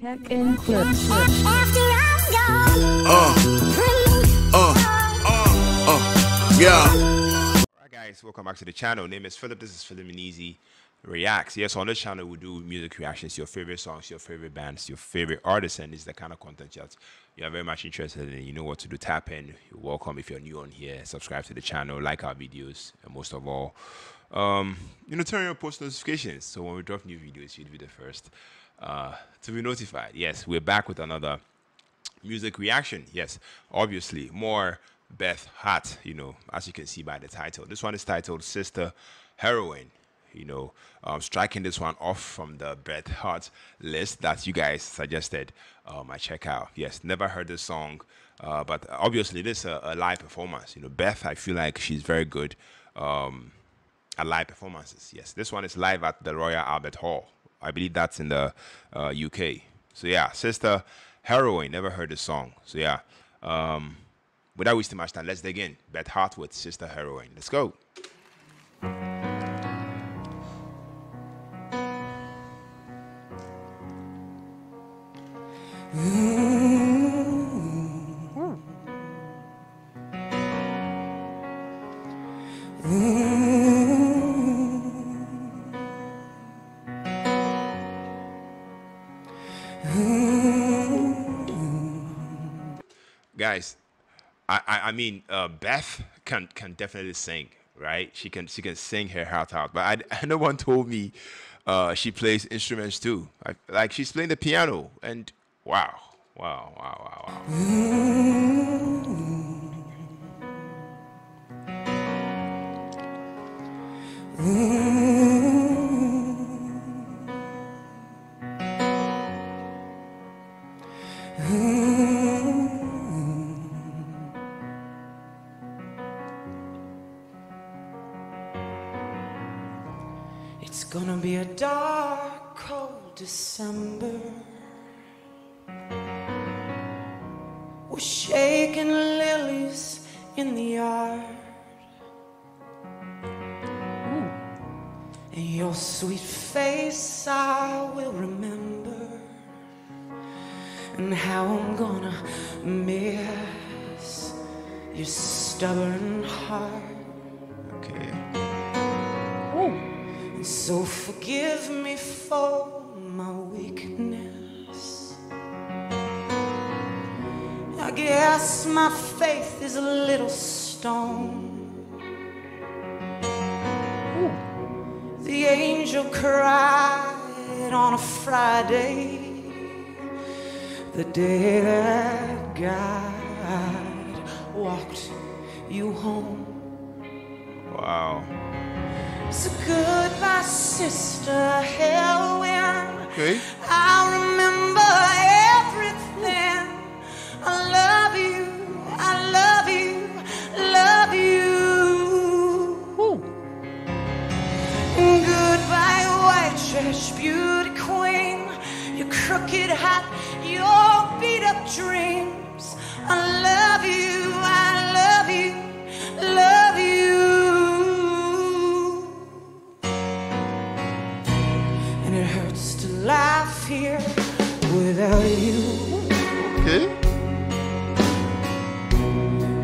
Tech and clips. Alright guys, welcome back to the channel. Name is Philip, this is Philiminizzy Reacts. Yes, on this channel we do music reactions to your favorite songs, your favorite bands, your favorite artists, and it's the kind of content that you are very much interested in. You know what to do, tap in. You're welcome. If you're new on here, subscribe to the channel, like our videos, and most of all, you know, turn on your post notifications, so when we drop new videos, you'll be the first to be notified. Yes, we're back with another music reaction. Yes, obviously more Beth Hart, you know, as you can see by the title. This one is titled Sister Heroine. You know, striking this one off from the Beth Hart list that you guys suggested I check out. Yes, never heard this song, but obviously this is a live performance. You know, Beth, I feel like she's very good at live performances. Yes, this one is live at the Royal Albert Hall. I believe that's in the UK. So yeah, Sister Heroine, never heard this song. So yeah, without wasting much time, let's dig in. Beth Hart with Sister Heroine. Let's go. Guys, I mean, Beth can definitely sing, right? She can sing her heart out. But no one told me she plays instruments too. Like she's playing the piano, and wow. It's gonna be a dark, cold December. We're shaking lilies in the yard. And your sweet face I will remember. And how I'm gonna miss your stubborn heart. Okay. Ooh. So forgive me for my weakness. I guess my faith is a little stone. Ooh. The angel cried on a Friday, the day that God walked you home. Wow. So goodbye, Sister Heroine. Okay. I remember everything. I love you. I love you. Love you. Ooh. Goodbye, white trash beauty queen. Your crooked hat, your beat up dreams. I love you. I love you. Love you. It hurts to laugh here without you. Okay.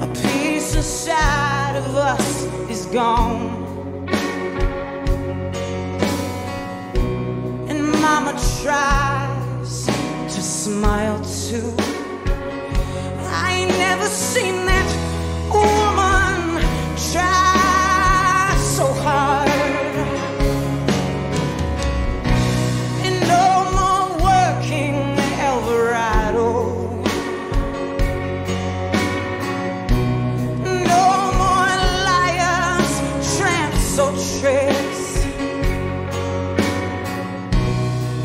A piece inside of us is gone. And Mama tries to smile too. I ain't never seen that woman try so hard.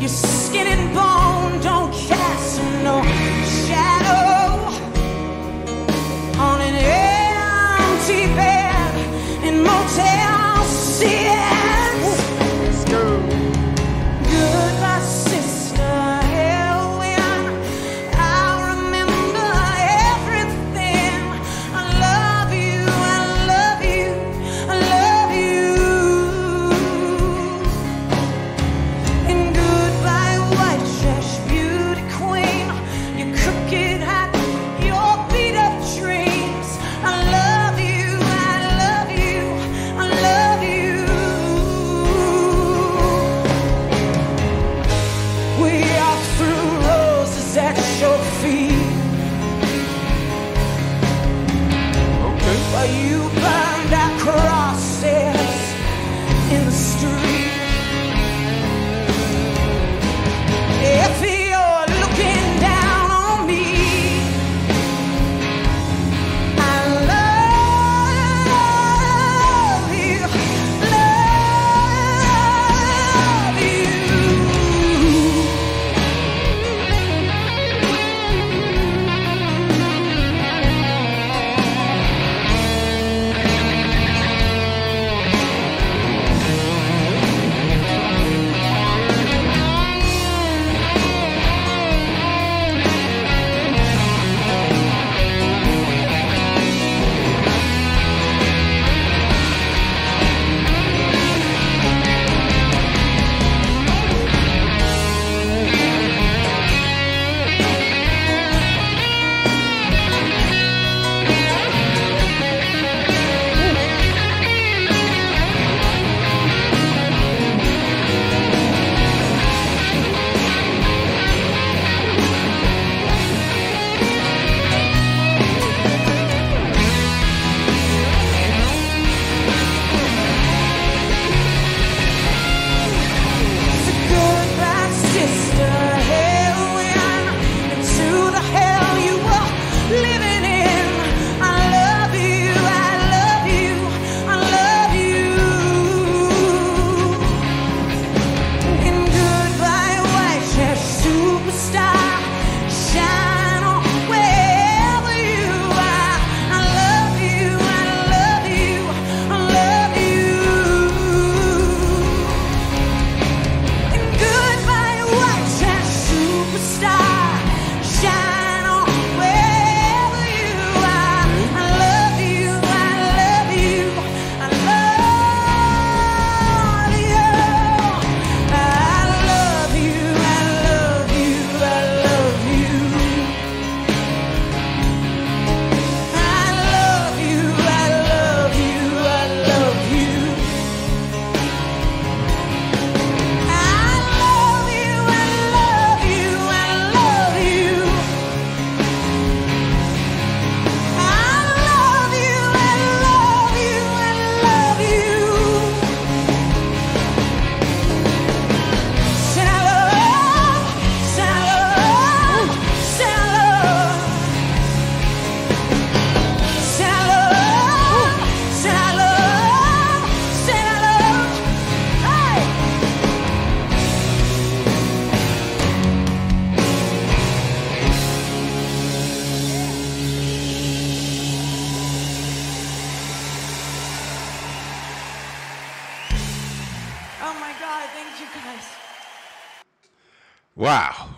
Your skin and bone don't cast no you burned our crosses in the street. If you're looking down on me, I love you, love Wow.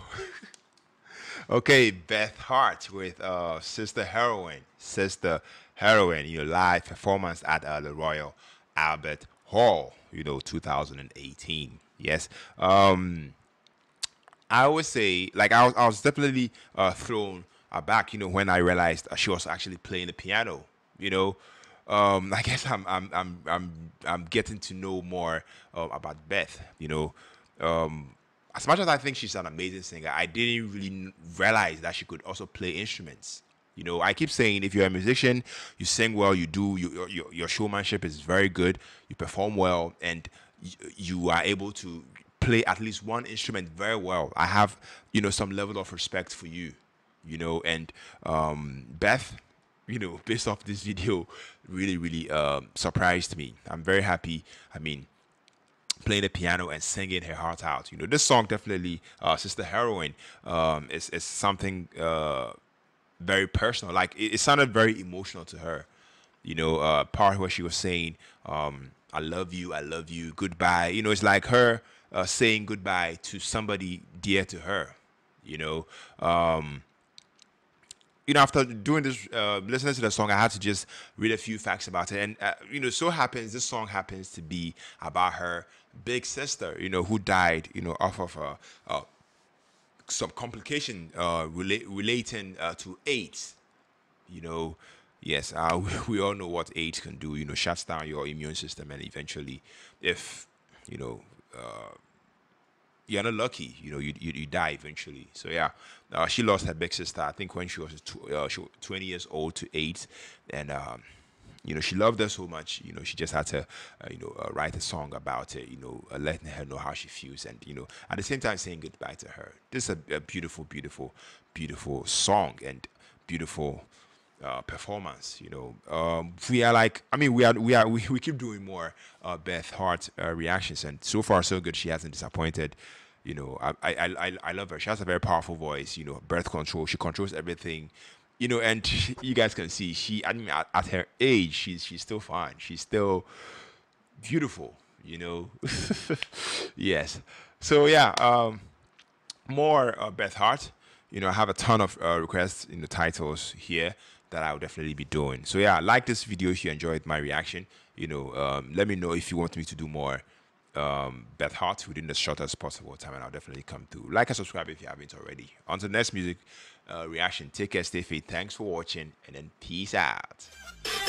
Okay, Beth Hart with Sister Heroine. Sister Heroine, your live performance at the Royal Albert Hall, 2018. Yes. I would say, like, I was definitely thrown aback, when I realized she was actually playing the piano, I guess I'm getting to know more about Beth, as much as I think she's an amazing singer, I didn't really realize that she could also play instruments. I keep saying, if you're a musician, you sing well, your showmanship is very good, you perform well, and you are able to play at least one instrument very well. I have, some level of respect for you, and Beth, based off this video, really, really surprised me. I'm very happy. I mean, playing the piano and singing her heart out. This song definitely, Sister Heroine, is something very personal. Like, it sounded very emotional to her. Part where she was saying, I love you, goodbye. It's like her saying goodbye to somebody dear to her. After doing this, listening to the song, I had to just read a few facts about it. And, so happens, this song happens to be about her big sister, who died, off of some complication relating to AIDS. Yes, we all know what AIDS can do, shuts down your immune system. And eventually, if, you're not lucky, you die eventually. So yeah, she lost her big sister, I think, when she was 20 years old to AIDS, and you know, she loved her so much, you know, she just had to, write a song about it, letting her know how she feels and, at the same time saying goodbye to her. This is a beautiful, beautiful, beautiful song and beautiful performance, we are like, we keep doing more Beth Hart reactions, and so far so good. She hasn't disappointed. I love her. She has a very powerful voice, birth control. She controls everything, and she, you guys can see she, at her age, she's still fine. She's still beautiful, Yes. So yeah, more Beth Hart. I have a ton of requests in the titles here that I will definitely be doing. So yeah, like this video if you enjoyed my reaction. Let me know if you want me to do more Beth Hart within the shortest possible time, and I'll definitely come through. Like and subscribe if you haven't already. On to the next music reaction. Take care, stay fit. Thanks for watching, and then peace out.